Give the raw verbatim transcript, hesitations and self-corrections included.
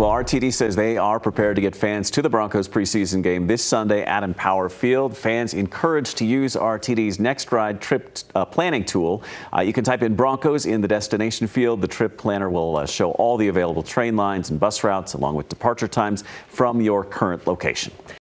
Well, R T D says they are prepared to get fans to the Broncos preseason game this Sunday at Empower Field. Fans encouraged to use R T D's Next Ride trip uh, planning tool. Uh, you can type in Broncos in the destination field. The trip planner will uh, show all the available train lines and bus routes along with departure times from your current location.